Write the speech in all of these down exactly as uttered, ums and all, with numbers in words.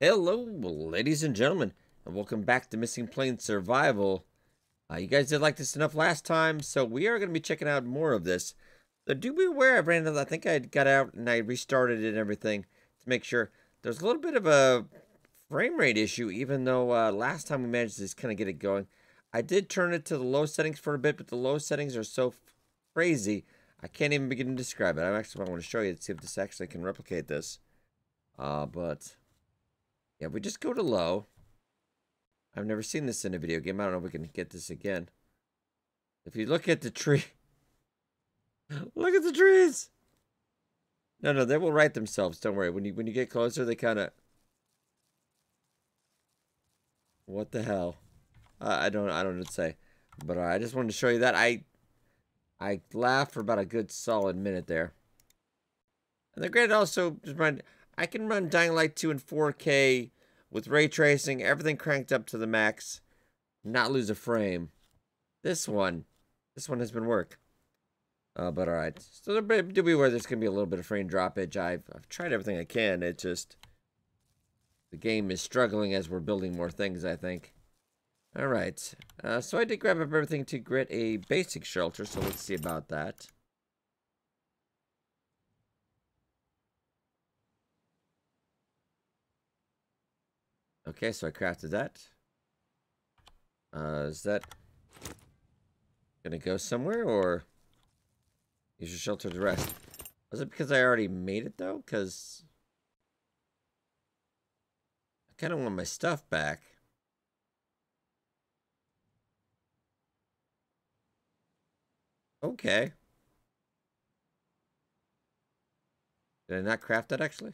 Hello, ladies and gentlemen, and welcome back to Missing Plane Survival. Uh, you guys did like this enough last time, so we are going to be checking out more of this. So do be aware, I ran into, I think I got out and I restarted it and everything to make sure. There's a little bit of a frame rate issue, even though uh, last time we managed to just kind of get it going. I did turn it to the low settings for a bit, but the low settings are so crazy, I can't even begin to describe it. I'm actually I want to show you to see if this actually can replicate this. Uh, but... Yeah, we just go to low. I've never seen this in a video game. I don't know if we can get this again. If you look at the tree... Look at the trees! No, no, they will right themselves. Don't worry. When you when you get closer, they kind of... What the hell? Uh, I don't I don't know what to say. But uh, I just wanted to show you that. I, I laughed for about a good solid minute there. And the grid also... Just reminded, I can run Dying Light two in four K with ray tracing, everything cranked up to the max, not lose a frame. This one, this one has been work. Uh, but all right, so do be aware there's gonna be a little bit of frame droppage. I've, I've tried everything I can. It just the game is struggling as we're building more things, I think. All right, uh, so I did grab up everything to get a basic shelter. So let's see about that. Okay, so I crafted that. Uh, is that gonna go somewhere or use your shelter to rest? Was it because I already made it though? Because I kind of want my stuff back. Okay. Did I not craft that actually?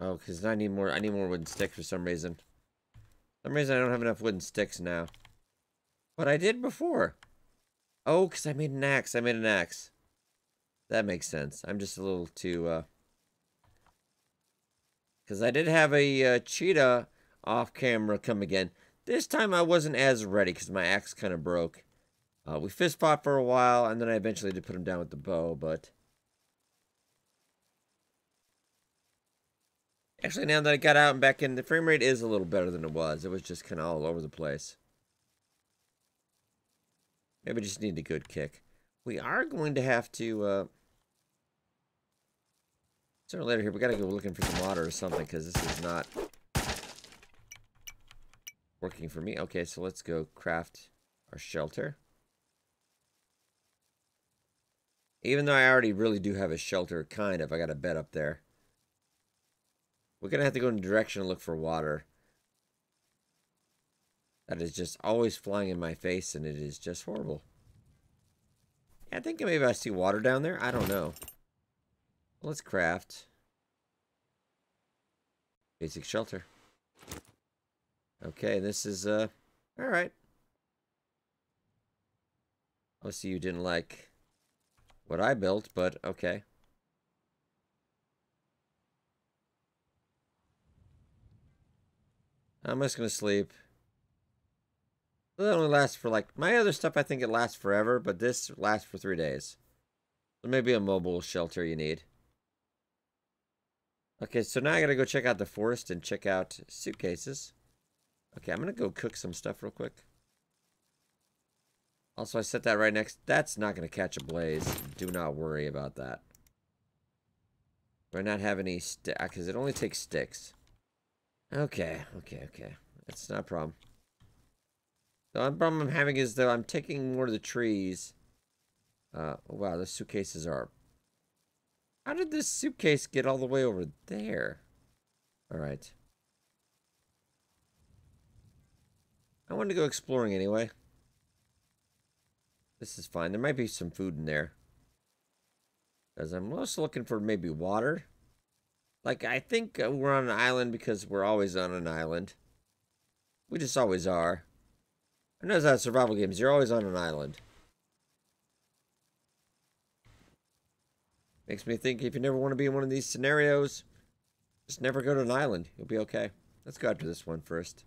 Oh, because I need more, I need more wooden sticks for some reason. For some reason I don't have enough wooden sticks now. But I did before. Oh, because I made an axe. I made an axe. That makes sense. I'm just a little too, uh... Because I did have a uh, cheetah off camera come again. This time I wasn't as ready because my axe kind of broke. Uh, we fist fought for a while, and then I eventually did put him down with the bow, but... Actually, now that I got out and back in, the frame rate is a little better than it was. It was just kind of all over the place. Maybe just need a good kick. We are going to have to, uh... sooner or later here, we gotta go looking for some water or something, because this is not working for me. Okay, so let's go craft our shelter. Even though I already really do have a shelter, kind of. I got a bed up there. We're going to have to go in a direction and look for water. That is just always flying in my face, and it is just horrible. Yeah, I think maybe I see water down there. I don't know. Let's craft. Basic shelter. Okay, this is, uh... Alright. Obviously you didn't like what I built, but okay. I'm just going to sleep. It only lasts for like... My other stuff, I think it lasts forever, but this lasts for three days. So maybe a mobile shelter you need. Okay, so now I got to go check out the forest and check out suitcases. Okay, I'm going to go cook some stuff real quick. Also, I set that right next... That's not going to catch a blaze. Do not worry about that. Do I not have any... sti- Because it only takes sticks. Okay, okay, okay. That's not a problem. The only problem I'm having is that I'm taking more of the trees. Uh, oh wow, those suitcases are... How did this suitcase get all the way over there? Alright. I wanted to go exploring anyway. This is fine. There might be some food in there. Because I'm also looking for maybe water. Like, I think we're on an island because we're always on an island. We just always are. I know that's survival games. You're always on an island. Makes me think if you never want to be in one of these scenarios, just never go to an island. You'll be okay. Let's go after this one first.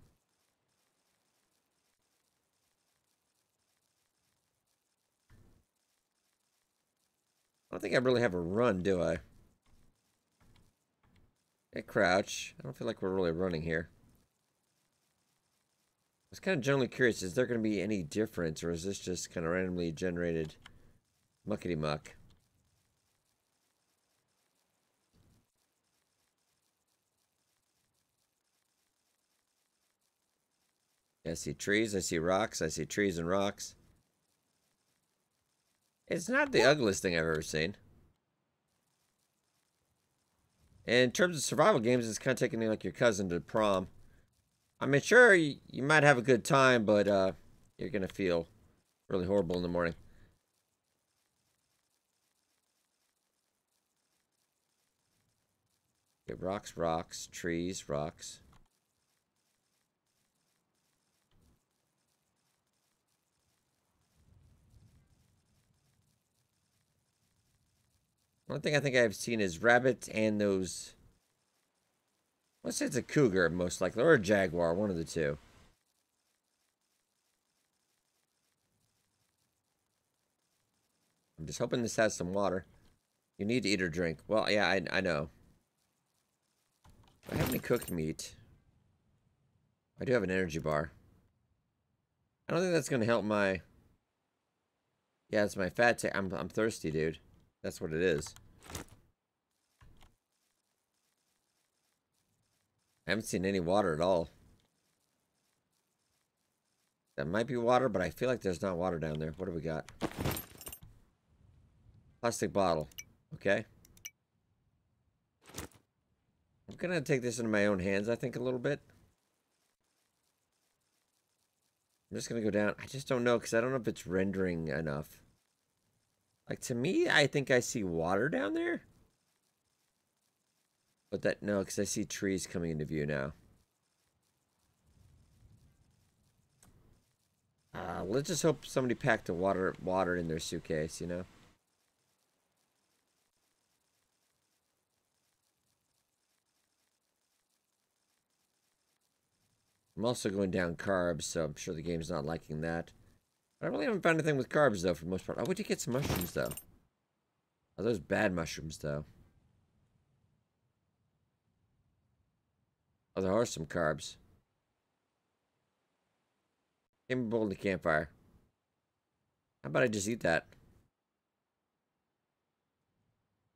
I don't think I really have a run, do I? I crouch. I don't feel like we're really running here. I was kind of generally curious, is there going to be any difference, or is this just kind of randomly generated muckety-muck? I see trees, I see rocks, I see trees and rocks. It's not the ugliest thing I've ever seen. And in terms of survival games, it's kind of taking like your cousin to prom. I mean, sure, you, you might have a good time, but uh, you're going to feel really horrible in the morning. Okay, rocks, rocks, trees, rocks. One thing I think I've seen is rabbits and those... Let's say it's a cougar, most likely, or a jaguar, one of the two. I'm just hoping this has some water. You need to eat or drink. Well, yeah, I, I know. Do I have any cooked meat? I do have an energy bar. I don't think that's going to help my... Yeah, it's my fat ta- I'm, I'm thirsty, dude. That's what it is. I haven't seen any water at all. That might be water, but I feel like there's not water down there. What do we got? Plastic bottle. Okay. I'm gonna take this into my own hands, I think, a little bit. I'm just gonna go down. I just don't know, because I don't know if it's rendering enough. Like, to me, I think I see water down there. But that, no, because I see trees coming into view now. Uh, let's just hope somebody packed the water, water in their suitcase, you know? I'm also going down carbs, so I'm sure the game's not liking that. I really haven't found anything with carbs, though, for the most part. I would get some mushrooms, though. Are those bad mushrooms, though? Oh, there are some carbs. Game bowl in the campfire. How about I just eat that?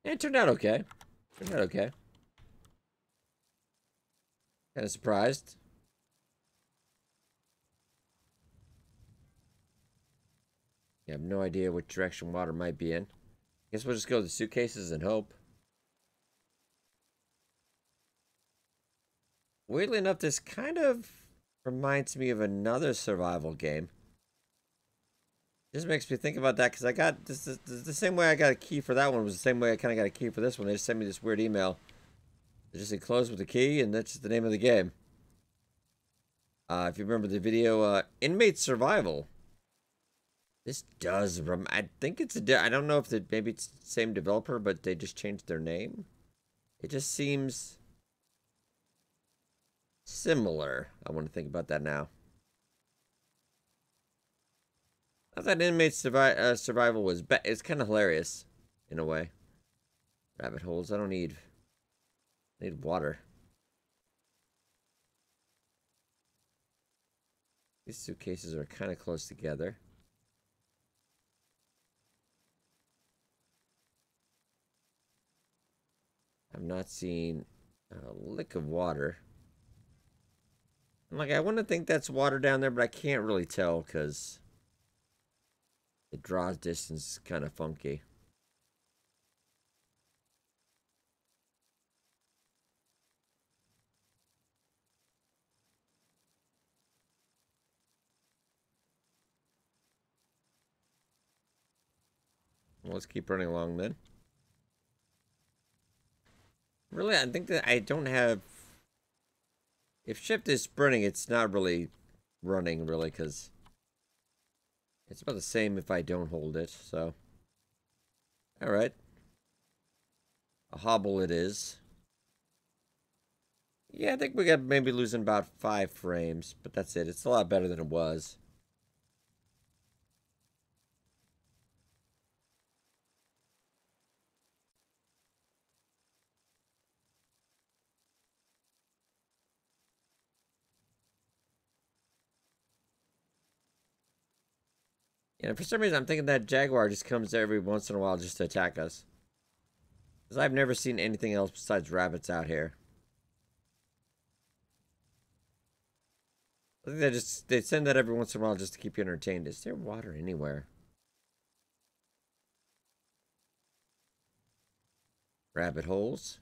Yeah, it turned out okay. Turned out okay. Kind of surprised. I have no idea which direction water might be in. Guess we'll just go to the suitcases and hope. Weirdly enough, this kind of reminds me of another survival game. Just makes me think about that, because I got this, this, this the same way I got a key for that one was the same way I kind of got a key for this one. They just sent me this weird email. They just enclosed with a key, and that's just the name of the game. Uh, if you remember the video, uh, Inmate Survival. This does rem- I think it's a I don't know if the, maybe it's the same developer, but they just changed their name. It just seems similar. I want to think about that now. I thought Inmate Survi uh, Survival was ba- it's kind of hilarious, in a way. Rabbit holes. I don't need. I need water. These suitcases are kind of close together. I've not seen a lick of water. I'm like, I want to think that's water down there, but I can't really tell because the draw distance is kind of funky. Well, let's keep running along then. Really, I think that I don't have... If shift is sprinting, it's not really running, really, because it's about the same if I don't hold it, so... Alright. A hobble it is. Yeah, I think we got maybe losing about five frames, but that's it. It's a lot better than it was. You know, for some reason, I'm thinking that jaguar just comes every once in a while just to attack us. Because I've never seen anything else besides rabbits out here. I think they just, they send that every once in a while just to keep you entertained. Is there water anywhere? Rabbit holes.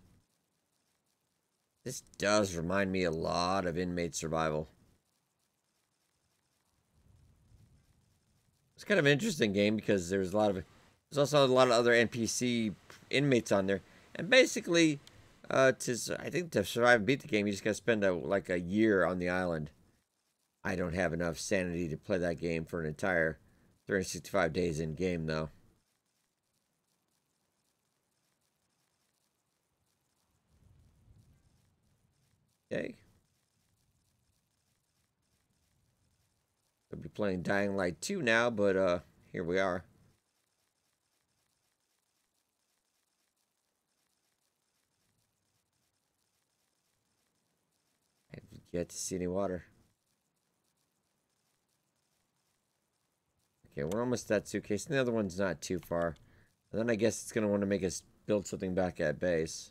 This does remind me a lot of Inmate Survival. It's kind of an interesting game because there's a lot of, there's also a lot of other N P C inmates on there, and basically, uh, to I think to survive and beat the game, you just gotta spend a, like a year on the island. I don't have enough sanity to play that game for an entire three hundred sixty-five days in game though. Okay. Could be playing Dying Light two now, but uh, here we are. I've yet to see any water. Okay, we're almost at that suitcase, and the other one's not too far. And then I guess it's going to want to make us build something back at base.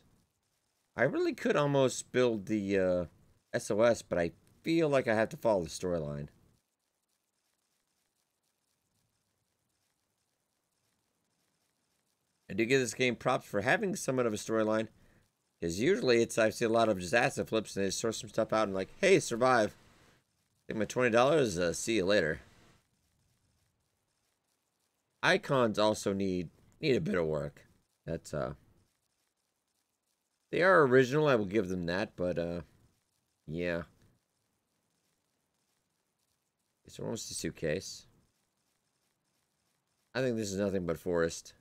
I really could almost build the uh, S O S, but I feel like I have to follow the storyline. I do give this game props for having somewhat of a storyline, because usually it's I see a lot of disaster flips and they just throw some stuff out and like, hey, survive. Take my twenty dollars, uh, see you later. Icons also need need a bit of work. That's uh they are original, I will give them that, but uh yeah. It's almost a suitcase. I think this is nothing but forest.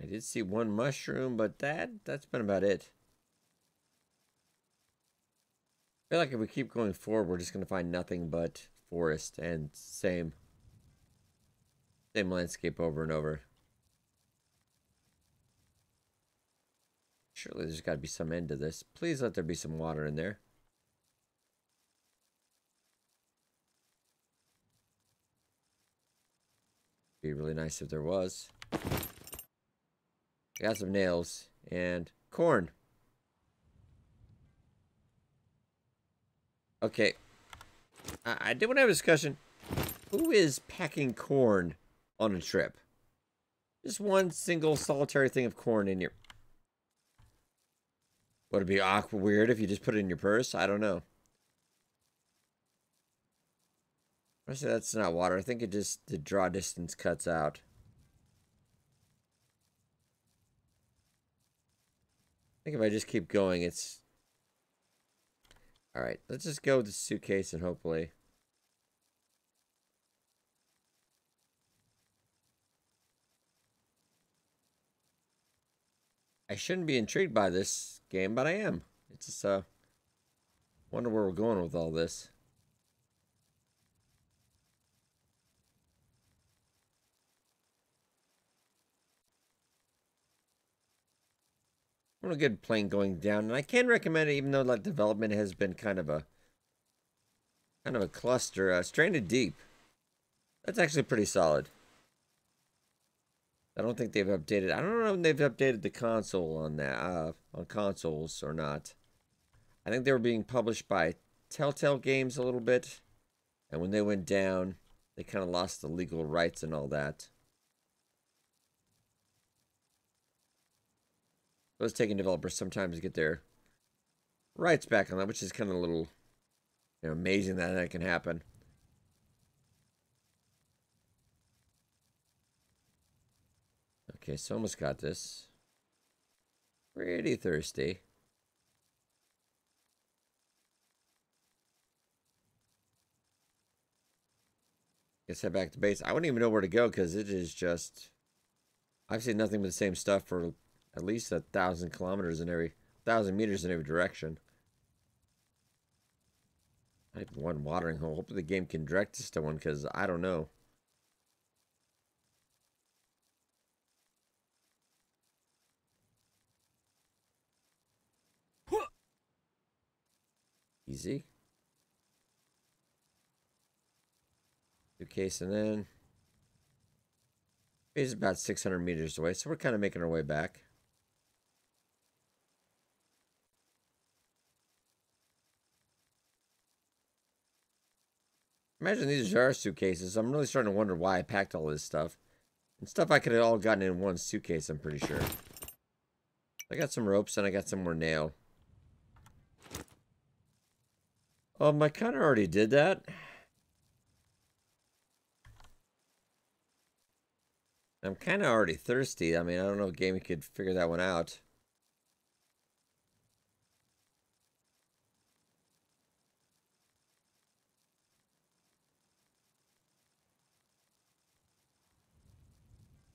I did see one mushroom, but that, that's been about it. I feel like if we keep going forward, we're just going to find nothing but forest and same, same landscape over and over. Surely there's got to be some end to this. Please let there be some water in there. It'd be really nice if there was. I got some nails and corn. Okay. I, I did want to have a discussion. Who is packing corn on a trip? Just one single solitary thing of corn in your... Would it be awkward, weird if you just put it in your purse? I don't know. Honestly, that's not water. I think it just, the draw distance cuts out. I think if I just keep going, it's... Alright, let's just go with the suitcase and hopefully... I shouldn't be intrigued by this game, but I am. It's just, uh... wonder where we're going with all this. I'm a good plane going down, and I can recommend it, even though like development has been kind of a kind of a cluster. Uh, Stranded Deep, that's actually pretty solid. I don't think they've updated. I don't know if they've updated the console on that uh, on consoles or not. I think they were being published by Telltale Games a little bit, and when they went down, they kind of lost the legal rights and all that. Those taking developers sometimes get their rights back on that, which is kind of a little, you know, amazing that that can happen. Okay, so almost got this. Pretty thirsty. Let's head back to base. I wouldn't even know where to go because it is just... I've seen nothing but the same stuff for... At least a thousand kilometers in every thousand meters in every direction. I have one watering hole. Hopefully the game can direct us to one because I don't know. Easy. Suitcase and then... it's about six hundred meters away, so we're kind of making our way back. Imagine these are our suitcases. I'm really starting to wonder why I packed all this stuff. And stuff I could have all gotten in one suitcase, I'm pretty sure. I got some ropes and I got some more nail. Um, I kind of already did that. I'm kind of already thirsty. I mean, I don't know if game could figure that one out.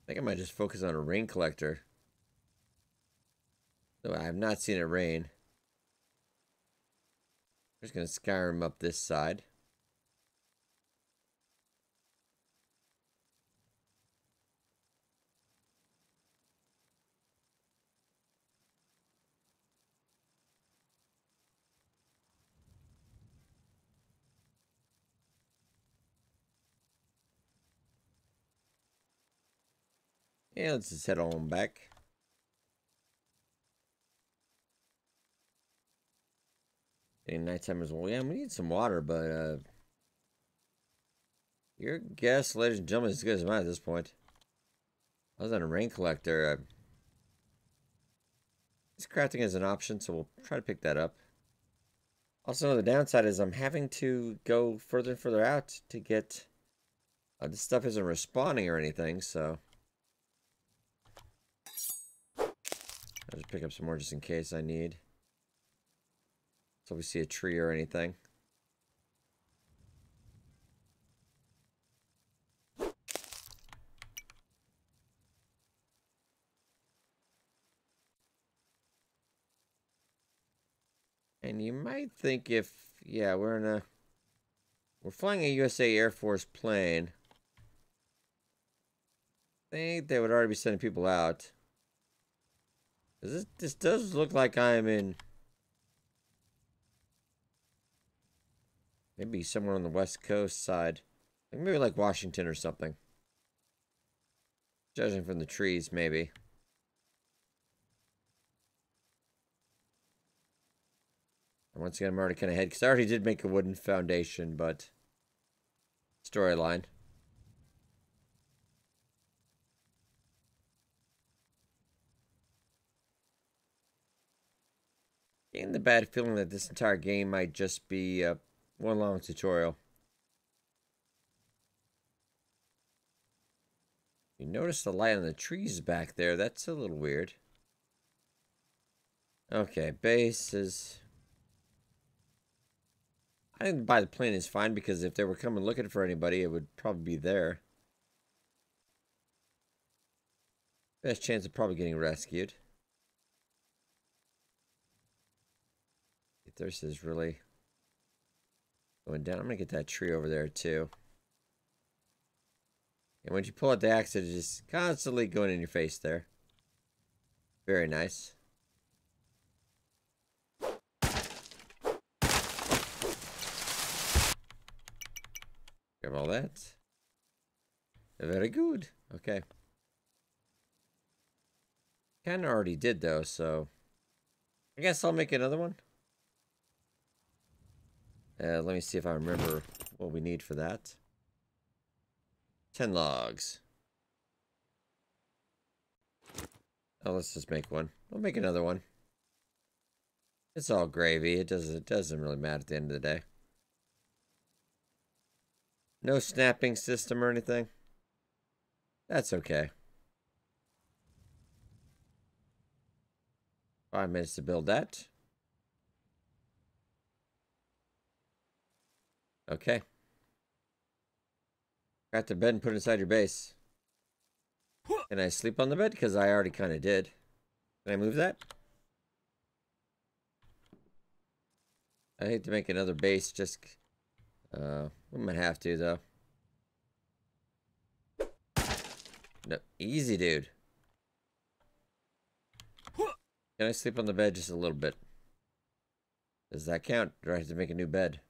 I think I might just focus on a rain collector. No, I have not seen it rain. I'm just going to Skyrim up this side. Yeah, let's just head on back. Getting nighttime as well. Yeah, we need some water, but uh, your guess, ladies and gentlemen, is as good as mine at this point. I was on a rain collector. Uh, this crafting is an option, so we'll try to pick that up. Also, the downside is I'm having to go further and further out to get... Uh, this stuff isn't respawning or anything, so... I'll just pick up some more just in case I need. So we see a tree or anything. And you might think if, yeah, we're in a, we're flying a U S A Air Force plane. I think they would already be sending people out. This, this does look like I'm in... maybe somewhere on the west coast side. Like maybe like Washington or something. Judging from the trees, maybe. And once again, I'm already kind of ahead, because I already did make a wooden foundation, but... storyline. Getting the bad feeling that this entire game might just be uh, one long tutorial. You notice the light on the trees back there. That's a little weird. Okay, base is... I didn't buy the plane is fine because if they were coming looking for anybody, it would probably be there. Best chance of probably getting rescued. Thirst is really going down. I'm going to get that tree over there, too. And when you pull out the axe, it's just constantly going in your face there. Very nice. Grab all that. Very good. Okay. Kind of already did, though, so... I guess I'll make another one. Uh, let me see if I remember what we need for that. Ten logs. Oh, let's just make one. We'll make another one. It's all gravy. It doesn't, it doesn't really matter at the end of the day. No snapping system or anything. That's okay. Five minutes to build that. Okay. Got the bed and put it inside your base. Can I sleep on the bed? Because I already kind of did. Can I move that? I hate to make another base. Just, uh, we might have to though. No, easy, dude. Can I sleep on the bed just a little bit? Does that count? Do I have to make a new bed?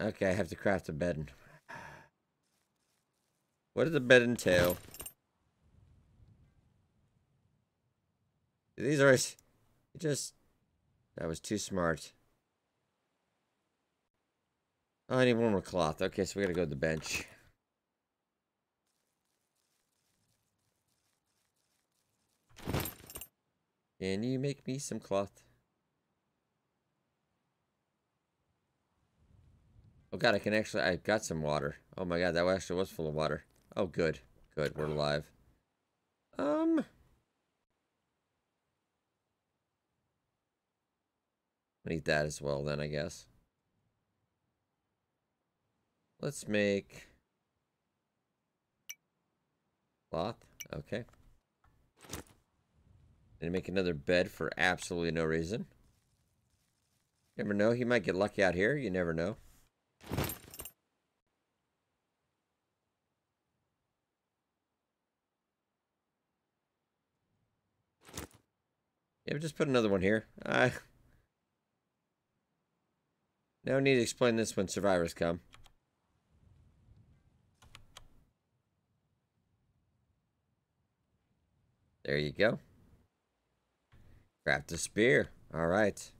Okay, I have to craft a bed. What does the bed entail? These are... It just... That was too smart. Oh, I need one more cloth. Okay, so we gotta go to the bench. Can you make me some cloth? Oh god, I can actually... I got some water. Oh my god, that actually was full of water. Oh, good. Good, we're alive. Um... I need that as well then, I guess. Let's make cloth. Okay. And make another bed for absolutely no reason. Never know. He might get lucky out here. You never know. Yeah, just put another one here. Uh, no need to explain this when survivors come. There you go. Craft a spear. All right.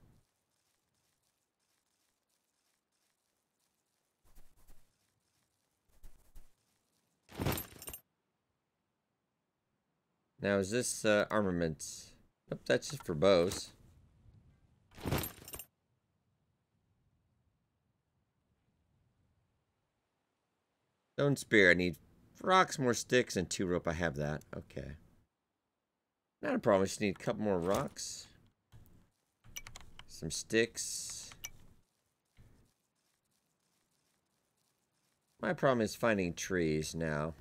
Now is this uh, armaments? Nope, that's just for bows. Stone spear. I need rocks, more sticks, and two rope. I have that. Okay. Not a problem, I just need a couple more rocks. Some sticks. My problem is finding trees now.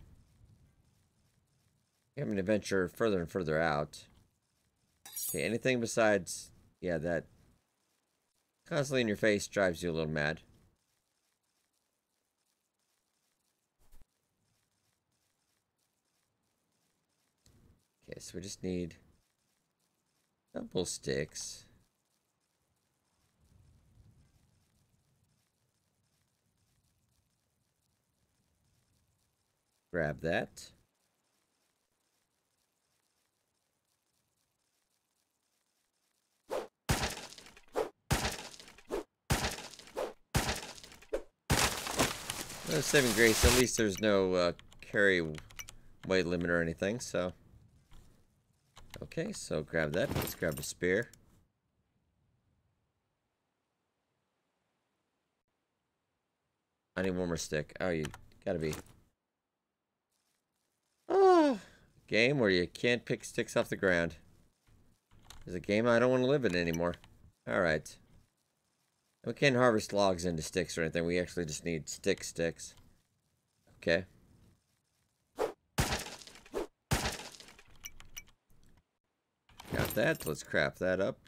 I'm gonna venture further and further out. Okay, anything besides, yeah, that constantly in your face drives you a little mad. Okay, so we just need double sticks. Grab that. No saving grace, at least there's no uh, carry weight limit or anything, so... Okay, so grab that. Let's grab a spear. I need one more stick. Oh, you gotta be... Oh, game where you can't pick sticks off the ground. It's a game I don't want to live in anymore. Alright. We can't harvest logs into sticks or anything. We actually just need stick sticks. Okay. That. Let's craft that up.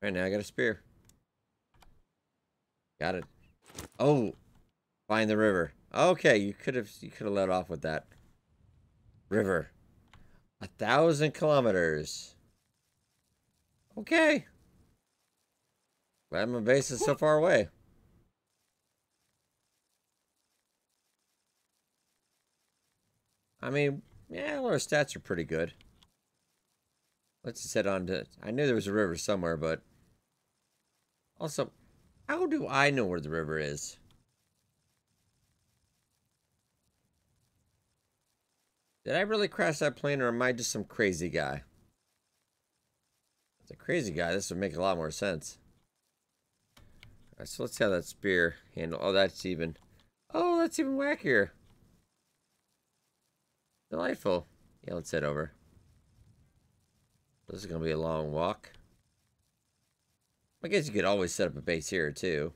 Right now I got a spear. Got it. Oh, find the river. Okay, you could have you could have let off with that. River. A thousand kilometers. Okay. Glad my base is so far away. I mean, yeah, well, our stats are pretty good. Let's just head on to... I knew there was a river somewhere, but... Also, how do I know where the river is? Did I really crash that plane, or am I just some crazy guy? If it's a crazy guy, this would make a lot more sense. Alright, so let's see how that spear handle... Oh, that's even... Oh, that's even wackier. Delightful. Yeah, let's head over. This is going to be a long walk. I guess you could always set up a base here, too.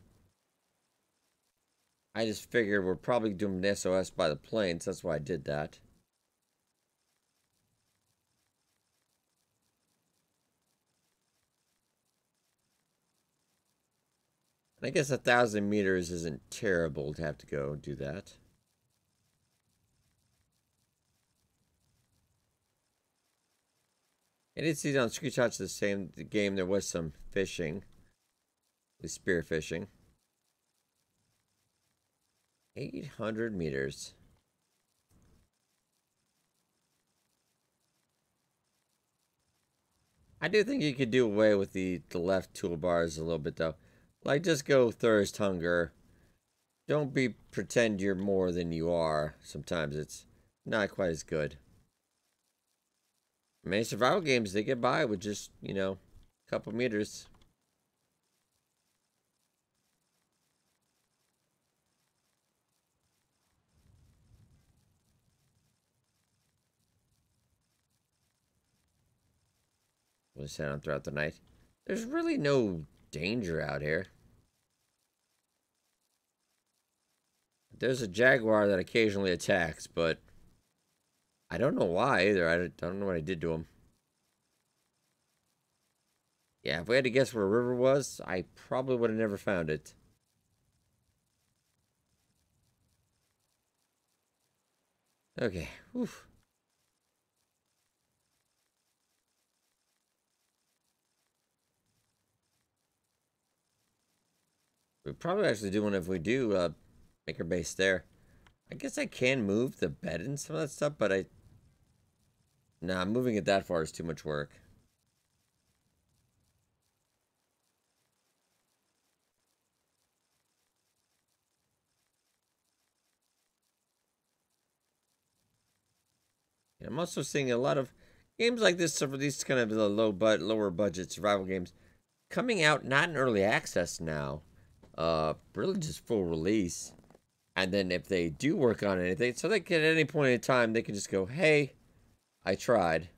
I just figured we're probably doing an S O S by the planes, so that's why I did that. And I guess a thousand meters isn't terrible to have to go do that. I did see on screenshots the same the game there was some fishing. The spear fishing. Eight hundred meters. I do think you could do away with the, the left toolbars a little bit though. Like just go thirst, hunger. Don't be pretend you're more than you are. Sometimes it's not quite as good. Many survival games, they get by with just, you know, a couple meters. We'll sit on throughout the night. There's really no danger out here. There's a jaguar that occasionally attacks, but I don't know why either. I don't know what I did to him. Yeah, if we had to guess where a river was, I probably would have never found it. Okay. Oof. We probably actually do one if we do uh, make our base there. I guess I can move the bed and some of that stuff, but I... Nah, moving it that far is too much work. And I'm also seeing a lot of games like this, for these kind of the low but lower budget survival games, coming out not in early access now. Uh, really just full release. And then if they do work on anything, so they can at any point in time, they can just go, hey, I tried.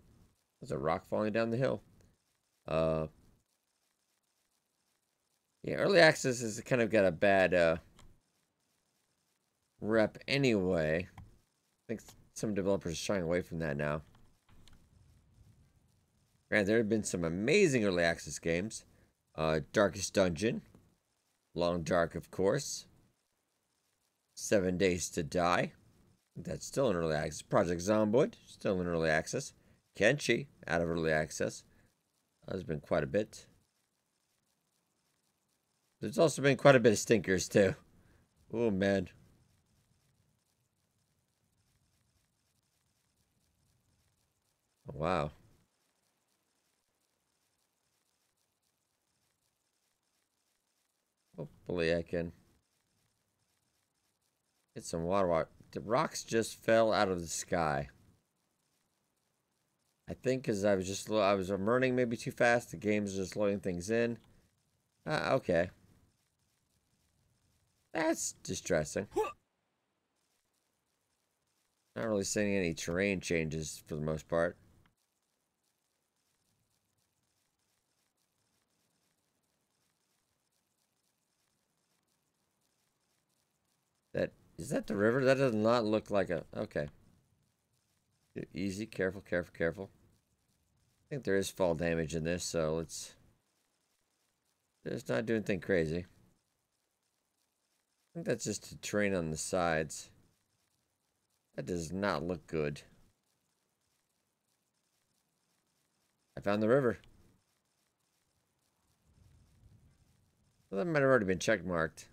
There's a rock falling down the hill. Uh, yeah, early access has kind of got a bad uh, rep anyway. I think some developers are shying away from that now. Granted, there have been some amazing early access games. Uh, Darkest Dungeon. Long Dark, of course. Seven Days to Die. That's still in early access. Project Zomboid, still in early access. Kenshi, out of early access. Uh, there's been quite a bit. There's also been quite a bit of stinkers, too. Oh, man. Oh, wow. Hopefully I can... some water, water. The rocks just fell out of the sky. I think because I was just I was running maybe too fast. The game's just loading things in. Ah, uh, okay. That's distressing. Not really seeing any terrain changes for the most part. Is that the river? That does not look like a... Okay. Easy. Careful, careful, careful. I think there is fall damage in this, so let's... Let's not do anything crazy. I think that's just the terrain on the sides. That does not look good. I found the river. Well, that might have already been checkmarked.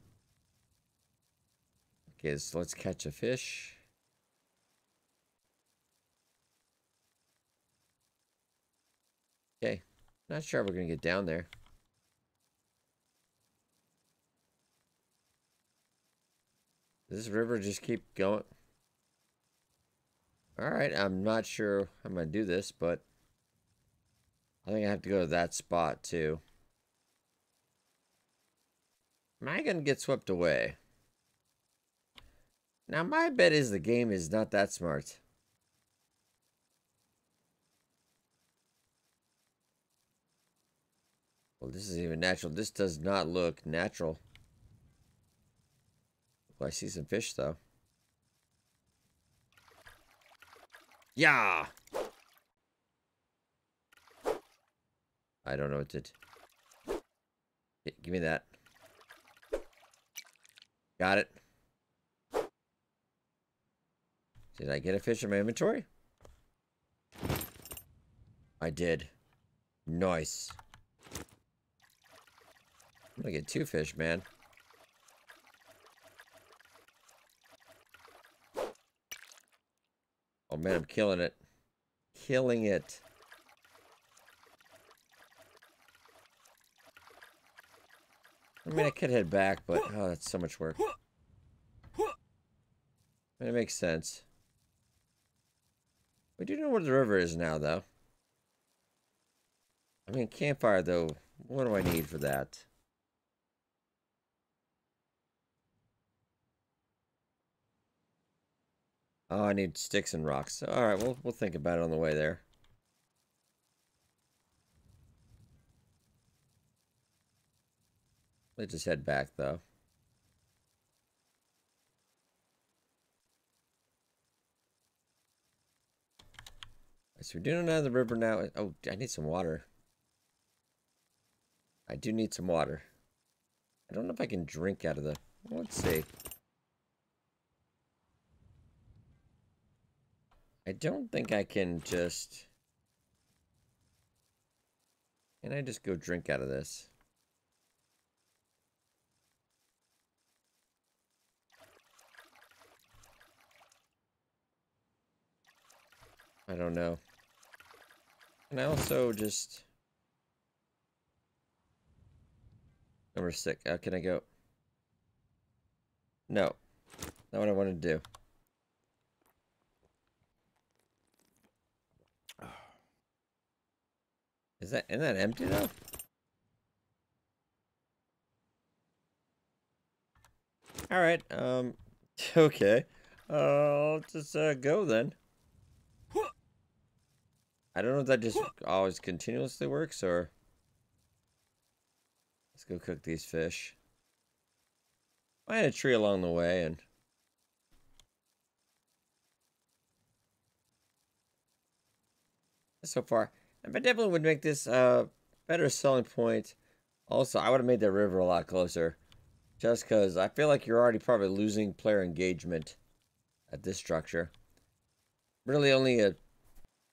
Okay, so let's catch a fish. Okay, not sure if we're gonna get down there. Does this river just keep going? All right, I'm not sure how I'm gonna do this, but I think I have to go to that spot too. Am I gonna get swept away? Now, my bet is the game is not that smart. Well, this isn't even natural. This does not look natural. Well, I see some fish, though. Yeah! I don't know what to do. Give me that. Got it. Did I get a fish in my inventory? I did. Nice. I'm gonna get two fish, man. Oh man, I'm killing it. Killing it. I mean, I could head back, but oh, that's so much work. It makes sense. We do know where the river is now, though. I mean, campfire, though. What do I need for that? Oh, I need sticks and rocks. All right, we'll, we'll think about it on the way there. Let's just head back, though. So we're doing another river now. Oh, I need some water. I do need some water. I don't know if I can drink out of the... Let's see. I don't think I can just... Can I just go drink out of this? I don't know. And I also just... Number six. How can I go? No. Not what I want to do. Is that... Isn't that empty, though? Alright. Um. Okay. Uh, I'll just uh, go, then. I don't know if that just always continuously works, or... Let's go cook these fish. Find a tree along the way, and... So far, I definitely would make this a better selling point. Also, I would have made that river a lot closer. Just because I feel like you're already probably losing player engagement at this structure. Really only a...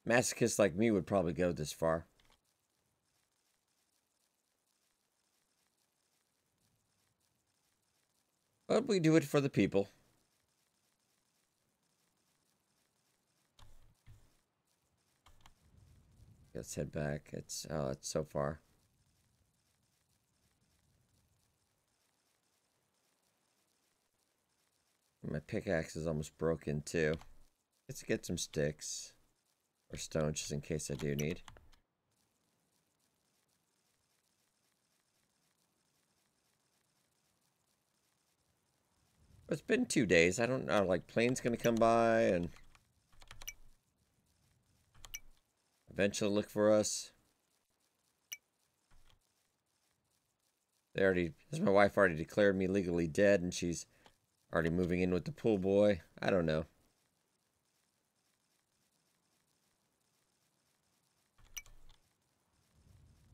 masochist like me would probably go this far. But we do it for the people. Let's head back. It's oh, it's so far. My pickaxe is almost broken too. Let's get some sticks. Or stone, just in case I do need. It's been two days. I don't know. Like, plane's gonna come by and eventually look for us. They already. My wife already declared me legally dead, and she's already moving in with the pool boy. I don't know.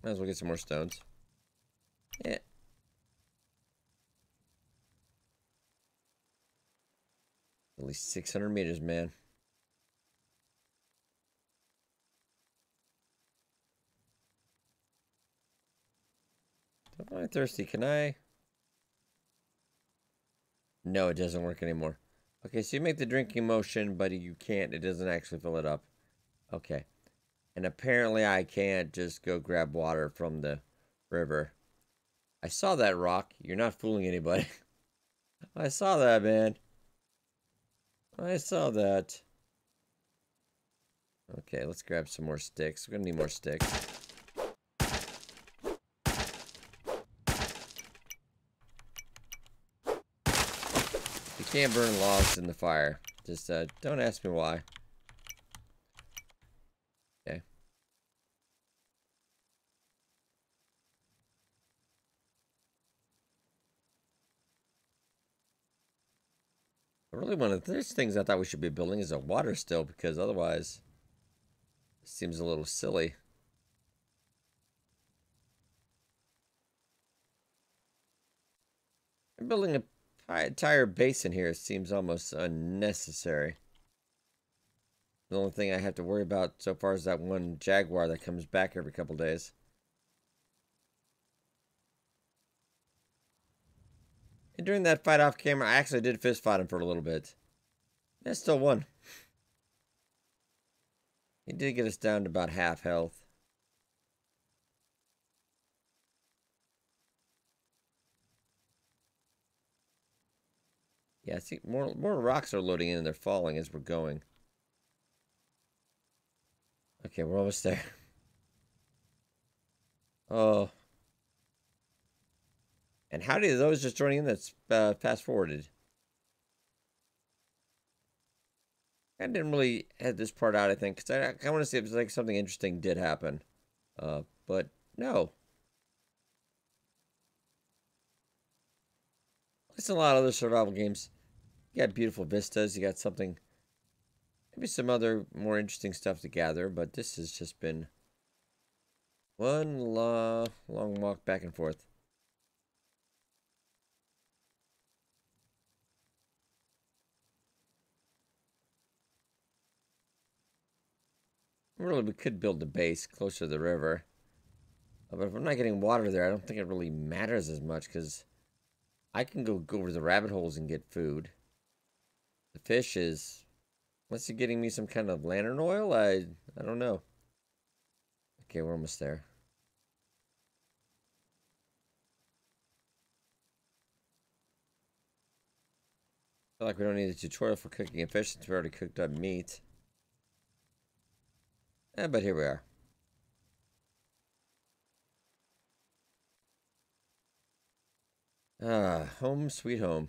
Might as well get some more stones. Yeah. At least six hundred meters, man. Am I thirsty? Can I? No, it doesn't work anymore. Okay, so you make the drinking motion, but you can't. It doesn't actually fill it up. Okay. And apparently I can't just go grab water from the river. I saw that rock. You're not fooling anybody. I saw that, man. I saw that. Okay, let's grab some more sticks. We're gonna need more sticks. You can't burn logs in the fire. Just uh, don't ask me why. Really, one of the things I thought we should be building is a water still, because otherwise it seems a little silly. And building an entire basin here seems almost unnecessary. The only thing I have to worry about so far is that one jaguar that comes back every couple days. And during that fight off camera, I actually did fist fight him for a little bit. I still won. He did get us down to about half health. Yeah, I see more, more rocks are loading in and they're falling as we're going. Okay, we're almost there. Oh. And how did those just joining in that's uh, fast-forwarded? I didn't really head this part out, I think, because I, I want to see if it's like something interesting did happen. Uh, but no. There's a lot of other survival games. You got beautiful vistas. You got something. Maybe some other more interesting stuff to gather. But this has just been one long, long walk back and forth. Really, we could build the base closer to the river. But if I'm not getting water there, I don't think it really matters as much because I can go, go over to the rabbit holes and get food. The fish is... Unless you're getting me some kind of lantern oil, I, I don't know. Okay, we're almost there. I feel like we don't need a tutorial for cooking a fish since we already cooked up meat. Eh, but here we are. Ah, home sweet home.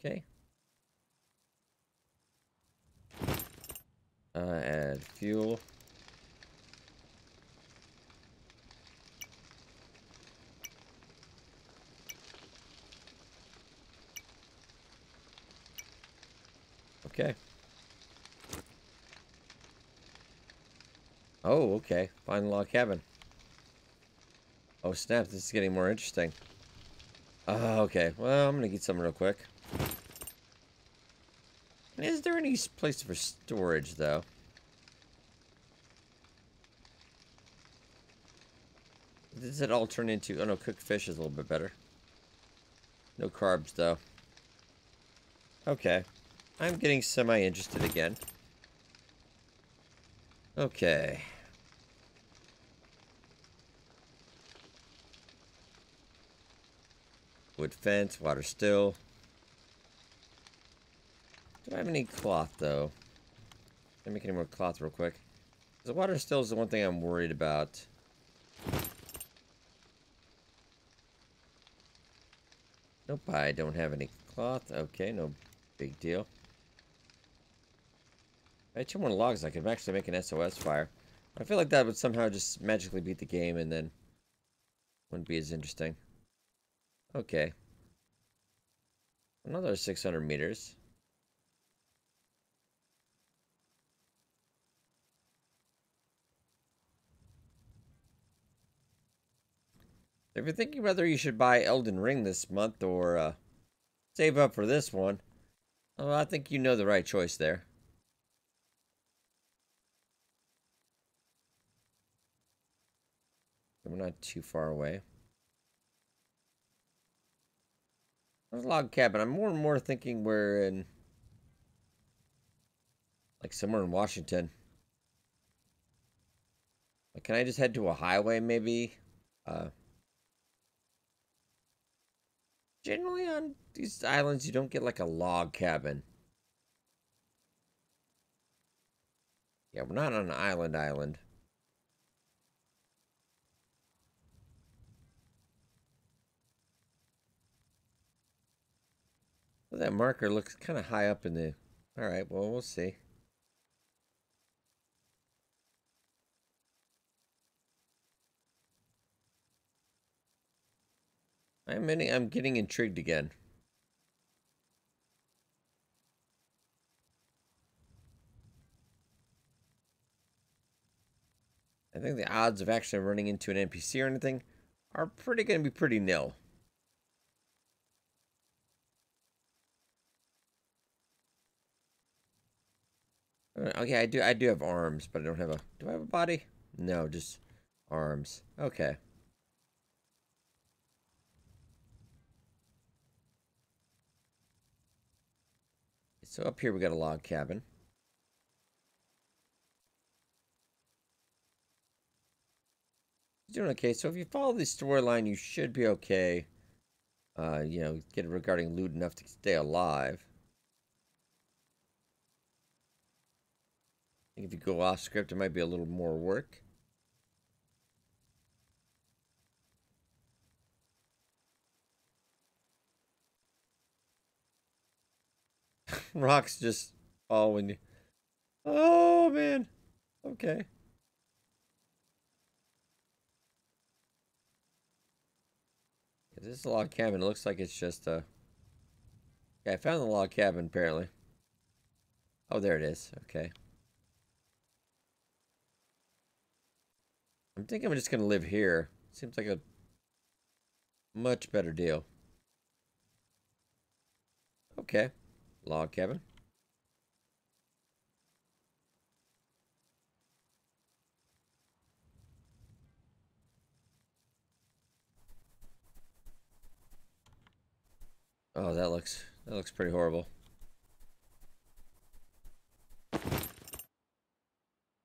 Okay. Uh, add fuel. Okay. Oh, okay. Find the log cabin. Oh, snap. This is getting more interesting. Oh, okay. Well, I'm going to get some real quick. Is there any place for storage, though? Does it all turn into... Oh, no. Cooked fish is a little bit better. No carbs, though. Okay. I'm getting semi-interested again. Okay. Wood fence, water still. Do I have any cloth, though? Can I make any more cloth real quick? The water still is the one thing I'm worried about. Nope, I don't have any cloth. Okay, no big deal. I had two more logs. I could actually make an S O S fire. I feel like that would somehow just magically beat the game and then wouldn't be as interesting. Okay. Another six hundred meters. If you're thinking whether you should buy Elden Ring this month or uh, save up for this one, well, I think you know the right choice there. We're not too far away. There's a log cabin. I'm more and more thinking we're in... Like somewhere in Washington. Like, can I just head to a highway, maybe? Uh, generally on these islands, you don't get like a log cabin. Yeah, we're not on an island island. That marker looks kind of high up in the... Alright, well, we'll see. I'm, in, I'm getting intrigued again. I think the odds of actually running into an N P C or anything are pretty going to be pretty nil. Okay, I do I do have arms, but I don't have a... Do I have a body? No, just arms. Okay. So up here we got a log cabin. Doing okay. So if you follow the storyline, you should be okay. Uh, you know, get regarding loot enough to stay alive. I think if you go off script, it might be a little more work. Rocks just fall when you... Oh, man. Okay. This is a log cabin. It looks like it's just a... Okay, I found the log cabin, apparently. Oh, there it is. Okay. I'm thinking I'm just going to live here. Seems like a much better deal. Okay. Log cabin. Oh, that looks, that looks pretty horrible.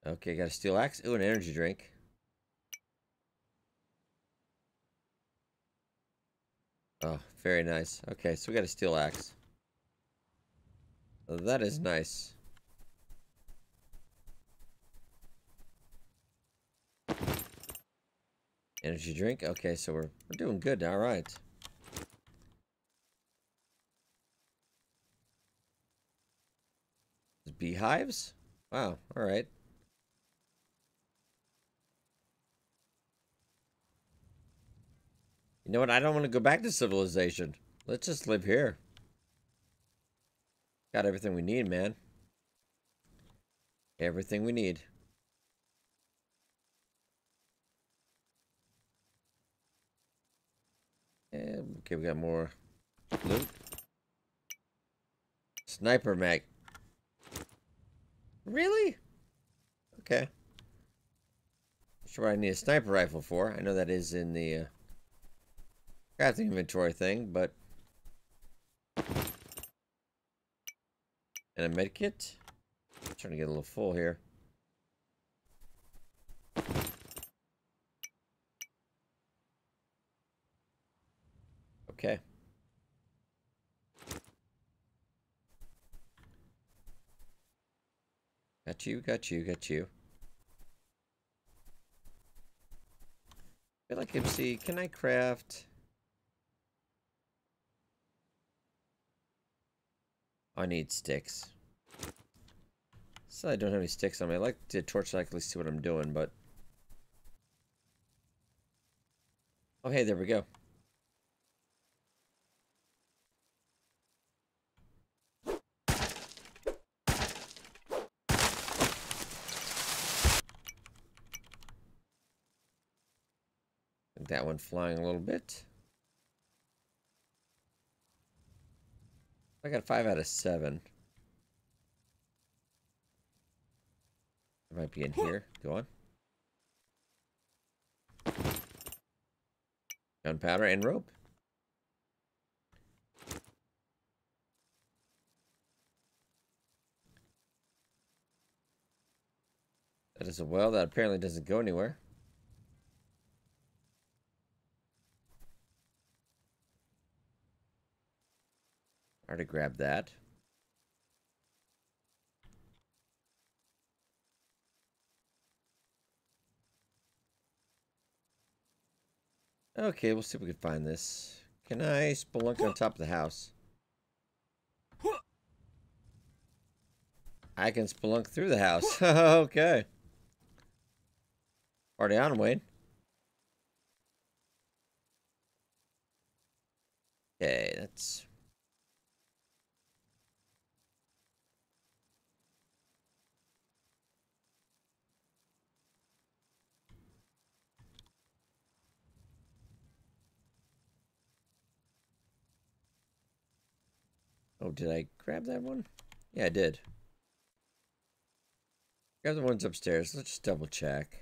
Okay, got a steel axe. Ooh, an energy drink. Oh, very nice. Okay, so we got a steel axe. That is nice. Energy drink. Okay, so we're, we're doing good. All right. Beehives? Wow, all right. You know what? I don't want to go back to civilization. Let's just live here. Got everything we need, man. Everything we need. And, okay, we got more loot. Sniper mag. Really? Okay. Not sure what I need a sniper rifle for. I know that is in the uh, crafting inventory thing, but... And a med kit. I'm trying to get a little full here. Okay. Got you, got you, got you. I feel like M C, can I craft? I need sticks. So I don't have any sticks on me. I like to torch light, at least see what I'm doing, but... Oh, hey, there we go. That one flying a little bit. I got five out of seven. It might be in here. Go on. Gunpowder and rope. That is a well that apparently doesn't go anywhere. Hard to grab that. Okay, we'll see if we can find this. Can I spelunk on top of the house? I can spelunk through the house. Okay. Already on, Wayne. Okay, that's... Oh, did I grab that one? Yeah, I did. The other one's upstairs. Let's just double check.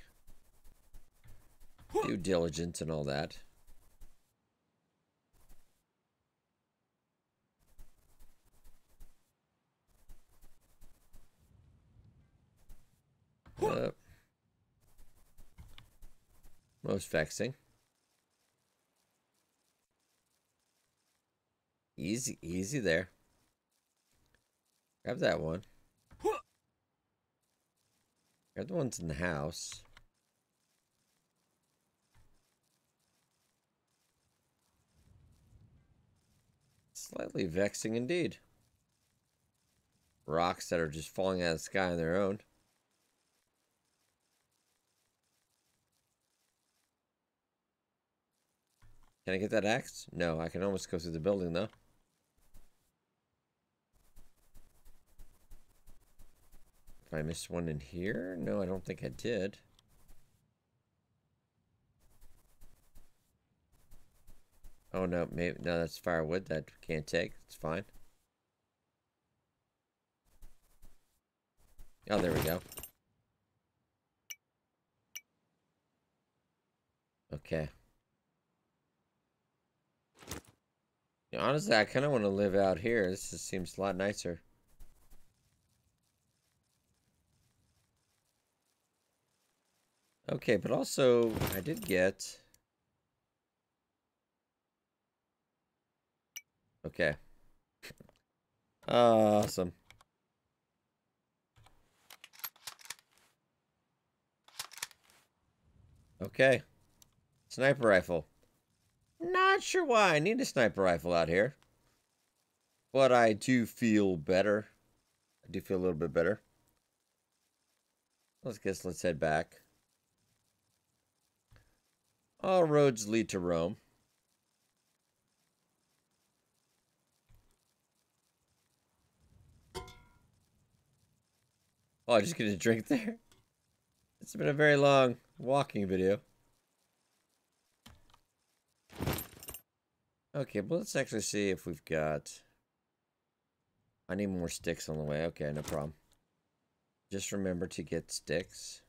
Due diligence and all that. Uh, most vexing. Easy, easy there. Grab that one. Grab the ones in the house. Slightly vexing indeed. Rocks that are just falling out of the sky on their own. Can I get that axe? No, I can almost go through the building though. If I missed one in here? No, I don't think I did. Oh no, maybe no, that's firewood that we can't take. It's fine. Oh, there we go. Okay. Yeah, honestly, I kind of want to live out here. This just seems a lot nicer. Okay, but also, I did get... Okay. Awesome. Okay. Sniper rifle. Not sure why I need a sniper rifle out here. But I do feel better. I do feel a little bit better. Let's guess let's head back. All roads lead to Rome. Oh, I just get a drink there. It's been a very long walking video. Okay, but let's actually see if we've got... I need more sticks on the way. Okay, no problem. Just remember to get sticks.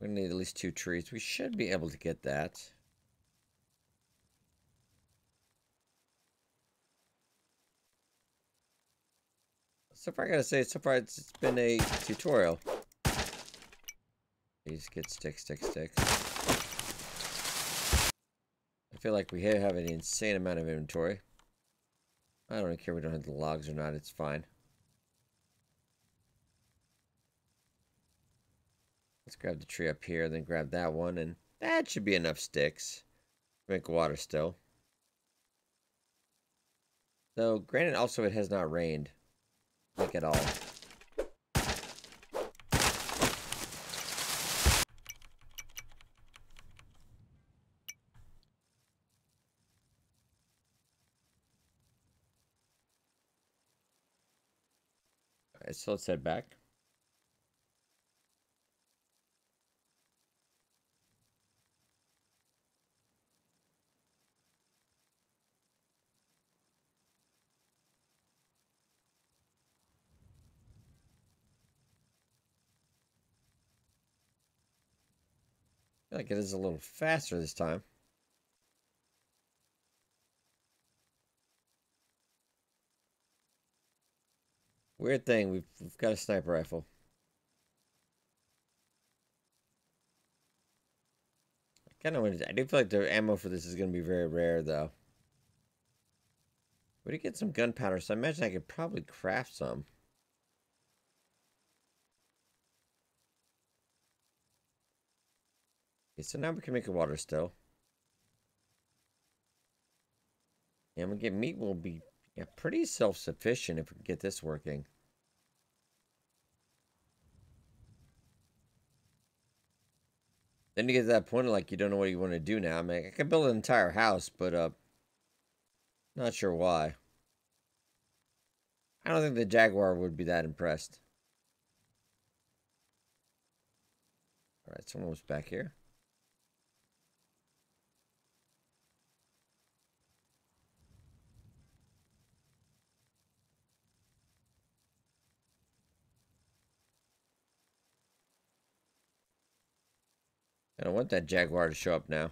We're gonna need at least two trees. We should be able to get that. So far, I gotta say, so far it's, it's been a tutorial. Please get sticks, sticks, sticks. I feel like we have an insane amount of inventory. I don't care if we don't have the logs or not, it's fine. Let's grab the tree up here, then grab that one, and that should be enough sticks to make water still. Though, granted, also it has not rained. Like at all. Alright, so let's head back. Like it is a little faster this time. Weird thing, we've, we've got a sniper rifle. I kind of want to. I do feel like the ammo for this is going to be very rare, though. We did get some gunpowder, so I imagine I could probably craft some. Okay, so now we can make a water still. And we get meat, will be yeah, pretty self-sufficient if we can get this working. Then you get to that point, like, you don't know what you want to do now. I mean, I could build an entire house, but, uh, not sure why. I don't think the Jaguar would be that impressed. Alright, someone was back here. I don't want that jaguar to show up now.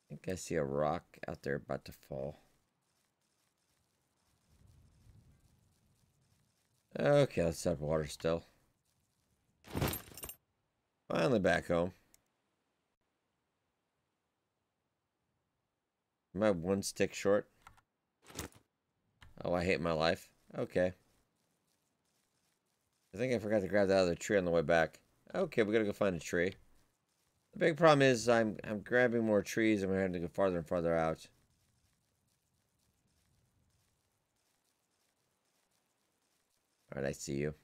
I think I see a rock out there about to fall. Okay, let's have water still. Finally back home. Am I one stick short? Oh, I hate my life. Okay. I think I forgot to grab that other tree on the way back. Okay, we gotta go find a tree. The big problem is I'm I'm grabbing more trees and we're having to go farther and farther out. All right, I see you.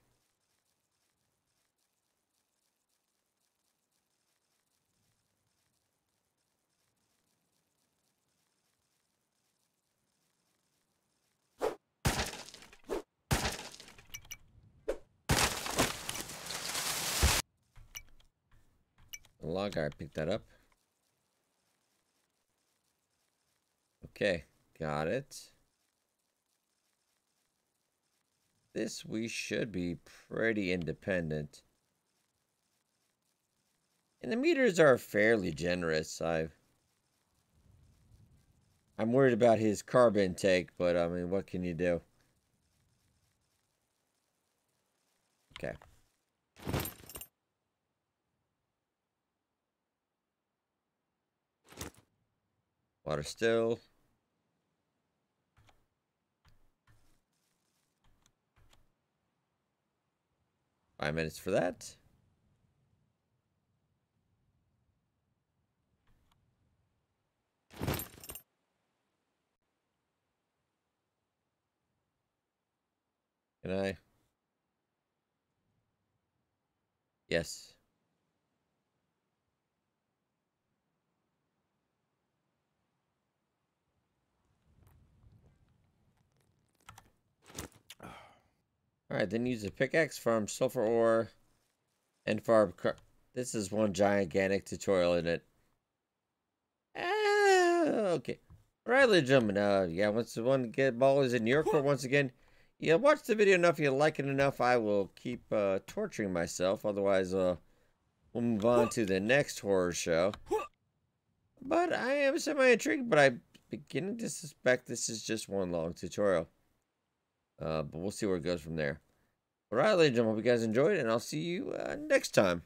The log guy picked that up. Okay, got it. This, we should be pretty independent. And the meters are fairly generous. I've, I'm worried about his carb intake, but I mean, what can you do? Okay. Water still. Five minutes for that. Can I? Yes. Alright, then use the pickaxe, farm sulfur ore, and farm car. This is one gigantic tutorial, isn't it? Ah, okay. Alright, ladies and gentlemen, uh, yeah, once the one get ball is in your court once again, you watch the video enough, you like it enough, I will keep uh, torturing myself. Otherwise, uh, we'll move on to the next horror show. But I am semi-intrigued, but I'm beginning to suspect this is just one long tutorial. Uh, but we'll see where it goes from there. All right, ladies and gentlemen, hope you guys enjoyed, and I'll see you uh, next time.